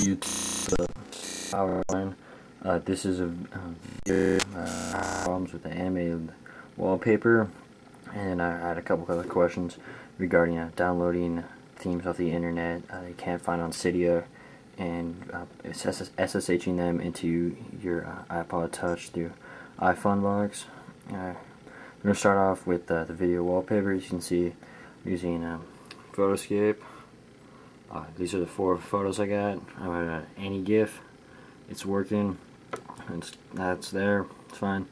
you to the power line. This is a very problems with the animated wallpaper, and I had a couple other questions regarding downloading themes off the internet you can't find on Cydia, and SSHing them into your iPod Touch through ifunbox. I'm going to start off with the video wallpaper. As you can see, I'm using Photoscape. These are the 4 photos I got. I'm at any GIF. It's working. That's there. It's fine.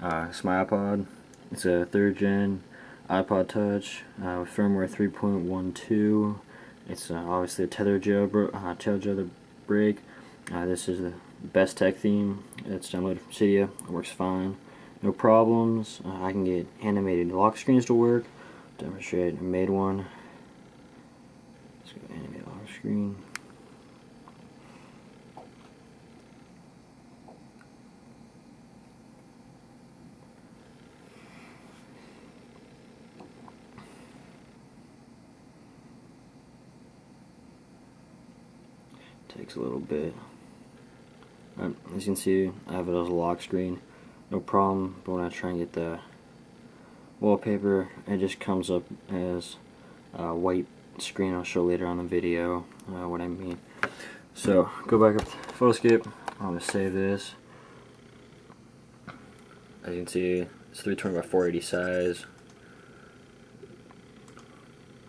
It's my iPod. It's a 3rd gen iPod Touch with firmware 3.12. It's obviously a tether jailbreak. This is the best tech theme. It's downloaded from Cydia. It works fine. No problems. I can get animated lock screens to work. Demonstrate. I made one. Let's go animate lock screen. Takes a little bit. As you can see, I have it as a lock screen, no problem. But when I try and get the wallpaper, it just comes up as a white screen. I'll show later on the video what I mean. So go back up to Photoscape. I'm gonna save this. As you can see, it's 320 by 480 size.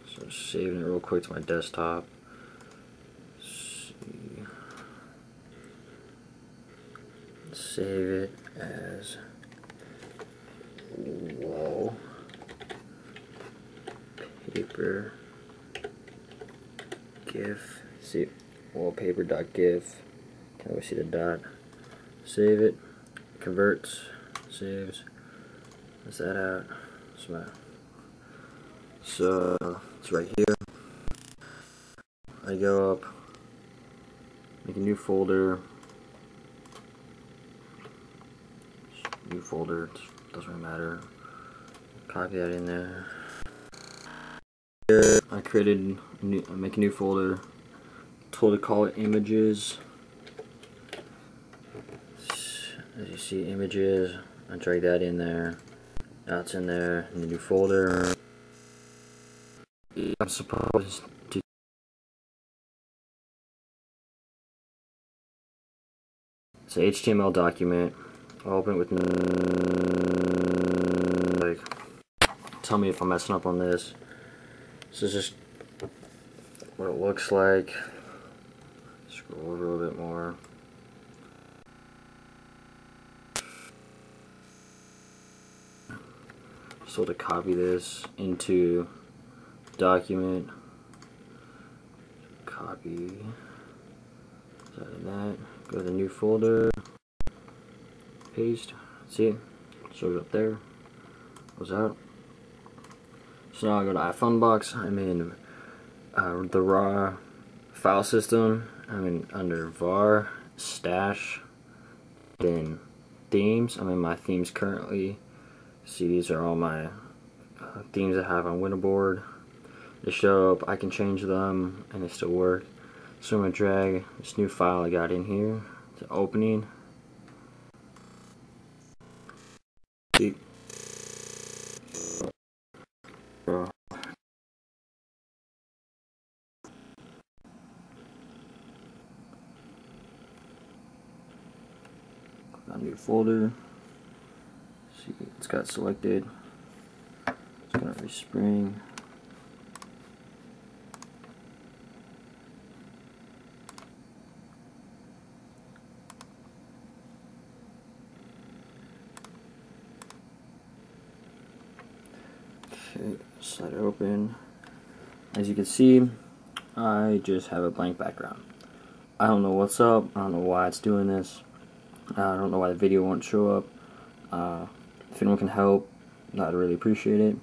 So I'm saving it real quick to my desktop. Save it as wallpaper gif. See, wallpaper.gif. Can we see the dot? Save it. Converts. Saves. Is that out? So it's right here. I go up, make a new folder. It doesn't really matter. Copy that in there. Here I created make a new folder. Told to call it images. As you see, images. I drag that in there. Now it's in there in the new folder. I'm supposed to. It's an HTML document. I'll open it with tell me if I'm messing up on this. This is just what it looks like. Scroll over a little bit more. So to copy this into document. Copy that. Go to the new folder. Paste. See it? Shows up there. Goes out. So now I go to ifunbox. I'm in the raw file system. I'm in under var, stash, then themes. I'm in my themes currently. See, these are all my themes I have on Winterboard. They show up. I can change them and they still work. So I'm going to drag this new file I got in here to opening. See, a new folder. See, it's got selected. It's gonna respring. Slide it open. As you can see, I just have a blank background. I don't know what's up. I don't know why it's doing this. I don't know why the video won't show up. If anyone can help, I'd really appreciate it.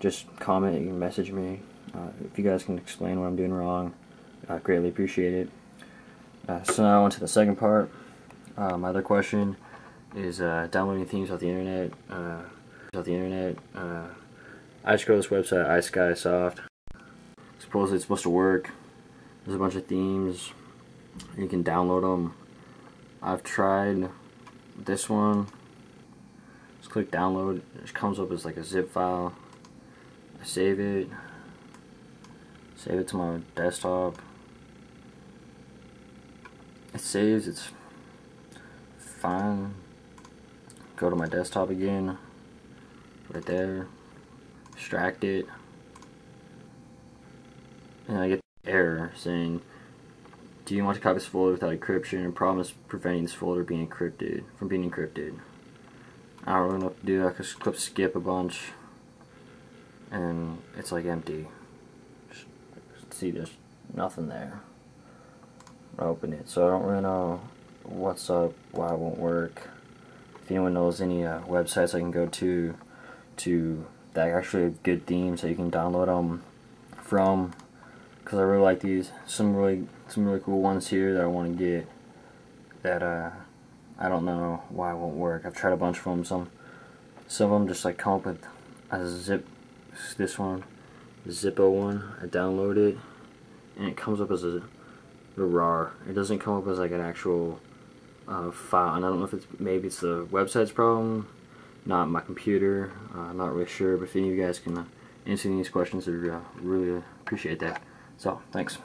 Just comment. You can message me. If you guys can explain what I'm doing wrong, I greatly appreciate it. So now on to the second part. My other question is downloading themes off the internet. I just go to this website, iSkysoft. Supposedly it's supposed to work. There's a bunch of themes. You can download them. I've tried this one. Just click download. It comes up as like a zip file. I save it. Save it to my desktop. It saves. It's fine. Go to my desktop again. Right there. Extract it. And I get the error saying, do you want to copy this folder without encryption? The problem is preventing this folder from being encrypted. I don't really know what to do. I can just click skip a bunch, and it's like empty. See, there's nothing there. I open it, so I don't really know what's up, why it won't work. If anyone knows any websites I can go to that are actually a good theme, so you can download them from. Because I really like these, some really cool ones here that I want to get. That I don't know why it won't work. I've tried a bunch of them. Some of them just like come up with a zip. This one, the Zippo one. I download it, and it comes up as a RAR. It doesn't come up as like an actual file. And I don't know if maybe it's the website's problem, not my computer. I'm not really sure. But if any of you guys can answer these questions, I'd really appreciate that. So, thanks.